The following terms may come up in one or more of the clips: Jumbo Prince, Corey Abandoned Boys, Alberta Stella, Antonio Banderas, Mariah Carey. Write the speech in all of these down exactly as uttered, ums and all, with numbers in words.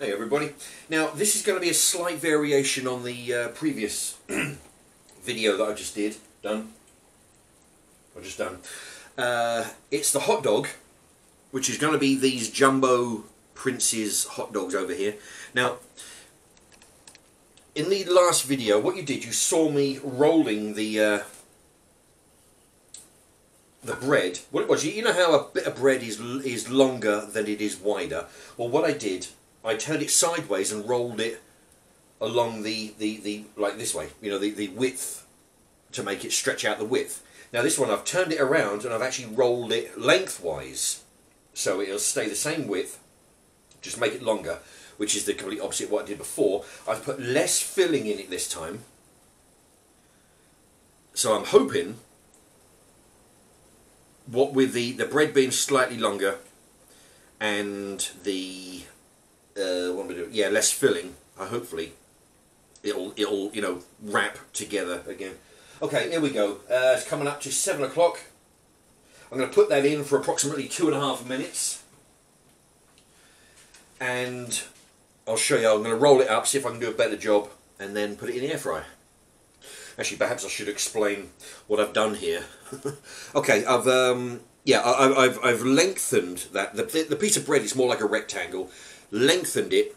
Hey everybody. Now this is going to be a slight variation on the uh, previous video that I just did. Done. I've just done. Uh, it's the hot dog, which is going to be these Jumbo Prince's hot dogs over here. Now, in the last video, what you did, you saw me rolling the uh, the bread. What it was, you know how a bit of bread is is longer than it is wider. Well, what I did, I turned it sideways and rolled it along the, the, the like this way, you know, the, the width, to make it stretch out the width. Now this one I've turned it around and I've actually rolled it lengthwise, so it'll stay the same width, just make it longer, which is the complete opposite of what I did before. I've put less filling in it this time, so I'm hoping, what with the, the bread being slightly longer and the... Uh, what am I doing? Yeah, less filling. Uh, hopefully, it'll it'll you know wrap together again. Okay, here we go. Uh, it's coming up to seven o'clock. I'm going to put that in for approximately two and a half minutes, and I'll show you. I'm going to roll it up, see if I can do a better job, and then put it in the air fryer. Actually, perhaps I should explain what I've done here. Okay, I've um, yeah, I, I've I've lengthened that. The the piece of bread is more like a rectangle. Lengthened it,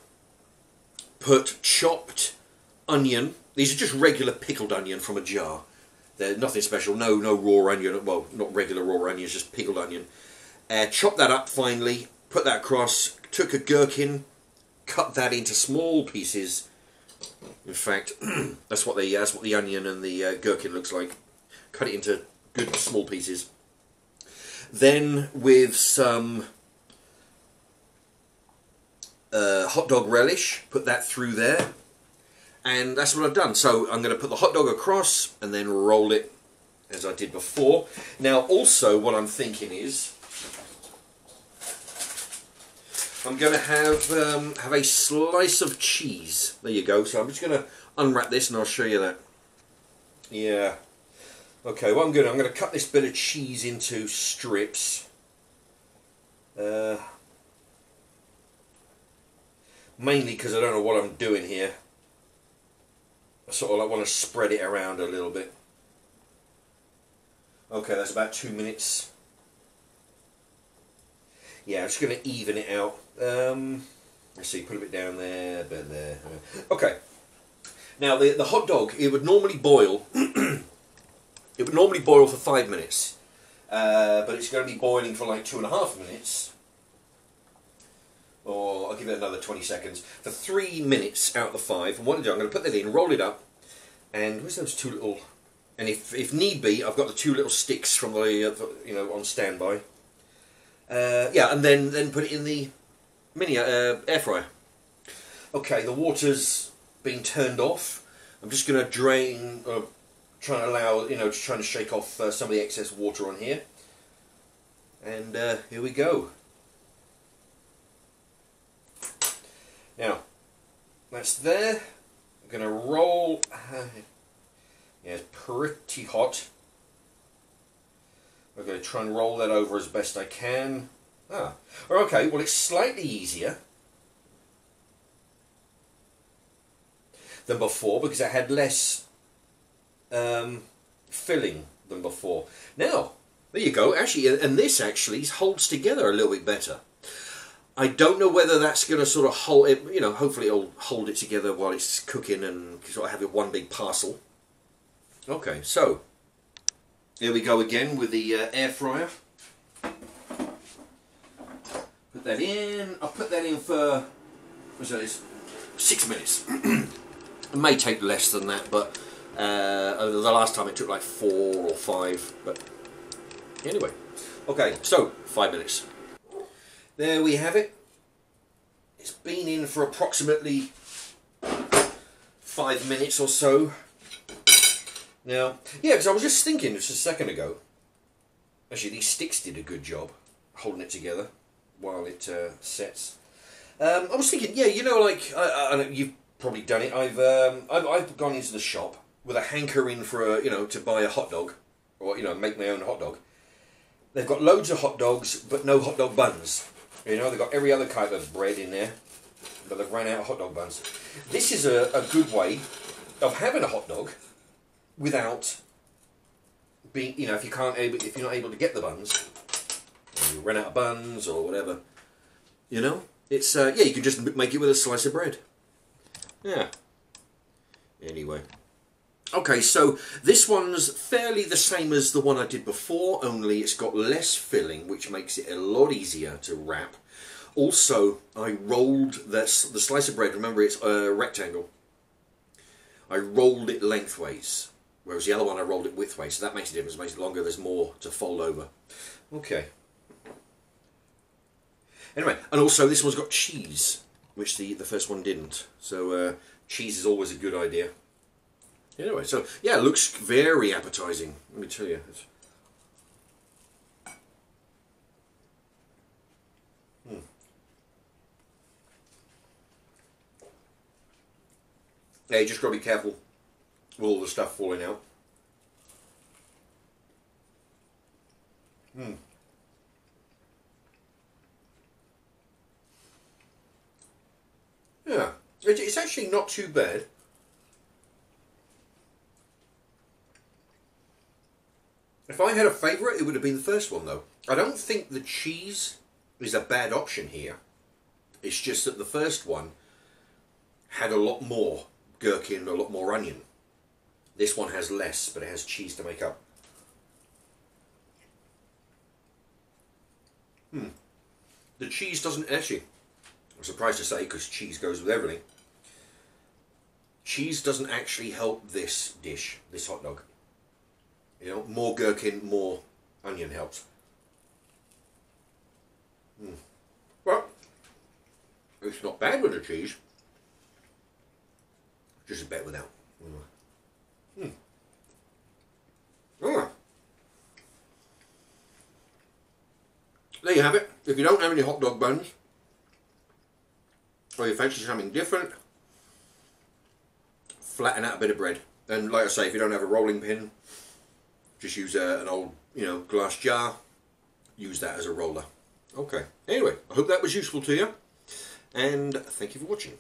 put chopped onion. These are just regular pickled onion from a jar. They're nothing special, no no raw onion, well, not regular raw onions, just pickled onion. Uh, chopped that up finely, put that across, took a gherkin, cut that into small pieces. In fact, that's what the, that's what the onion and the uh, gherkin looks like. Cut it into good small pieces. Then with some... Uh, hot dog relish, put that through there, and that's what I've done. So I'm going to put the hot dog across and then roll it as I did before. Now also what I'm thinking is I'm going to have um, have a slice of cheese. There you go. So I'm just going to unwrap this and I'll show you that. Yeah. Okay, what I'm going to I'm going to cut this bit of cheese into strips. Uh, Mainly because I don't know what I'm doing here. I sort of like want to spread it around a little bit. Okay, that's about two minutes. Yeah, I'm just going to even it out. Um, let's see, put a bit down there, a bit there. Okay. Now, the, the hot dog, it would normally boil. It would normally boil for five minutes. Uh, but it's going to be boiling for like two and a half minutes. Or I'll give it another twenty seconds, for three minutes out of the five. And what I'm going to do, I'm going to put that in, roll it up, and where's those two little, and if, if need be, I've got the two little sticks from the, uh, you know, on standby. Uh, yeah, and then, then put it in the mini uh, air fryer. Okay, the water's been turned off. I'm just going to drain, uh, trying to allow, you know, just trying to shake off uh, some of the excess water on here. And uh, here we go. Now, that's there. I'm going to roll. Uh, yeah, it's pretty hot. I'm going to try and roll that over as best I can. Ah, okay, well, it's slightly easier than before because I had less um, filling than before. Now, there you go. Actually, and this actually holds together a little bit better. I don't know whether that's going to sort of hold it, you know, hopefully it'll hold it together while it's cooking and sort of have it one big parcel. Okay, so, here we go again with the uh, air fryer. Put that in, I'll put that in for, what's that, it's six minutes. It may take less than that, but uh, the last time it took like four or five, but anyway. Okay, so, five minutes. There we have it. It's been in for approximately five minutes or so. Now, yeah, because I was just thinking just a second ago. Actually, these sticks did a good job holding it together while it uh, sets. Um, I was thinking, yeah, you know, like I, I, I know you've probably done it. I've, um, I've I've gone into the shop with a hankering for a, you know to buy a hot dog, or you know make my own hot dog. They've got loads of hot dogs, but no hot dog buns. You know, they've got every other kind of bread in there, but they've ran out of hot dog buns. This is a, a good way of having a hot dog without being, you know, if you can't able, if you're not able to get the buns, or you ran out of buns or whatever, you know, it's uh, yeah, you can just make it with a slice of bread. Yeah. Anyway. Okay, so this one's fairly the same as the one I did before, only it's got less filling, which makes it a lot easier to wrap. Also, I rolled this, the slice of bread, remember it's a rectangle, I rolled it lengthways, whereas the other one I rolled it widthways, so that makes a difference, it makes it longer, there's more to fold over. Okay. Anyway, and also this one's got cheese, which the, the first one didn't, so uh, cheese is always a good idea. Anyway, so yeah, it looks very appetizing, let me tell you. It's... Mm. Yeah, you just got to be careful with all the stuff falling out. Mm. Yeah, it's actually not too bad. If I had a favourite, it would have been the first one, though. I don't think the cheese is a bad option here. It's just that the first one had a lot more gherkin, a lot more onion. This one has less, but it has cheese to make up. Hmm. The cheese doesn't actually... I'm surprised to say, because cheese goes with everything. Cheese doesn't actually help this dish, this hot dog. You know, more gherkin, more onion helps. Mm. Well, it's not bad with the cheese. Just a bit without. Mm. Right. There you have it. If you don't have any hot dog buns, or you fancy something different, flatten out a bit of bread. And like I say, if you don't have a rolling pin, just use a, an old, you know, glass jar, use that as a roller. Okay, anyway, I hope that was useful to you, and thank you for watching.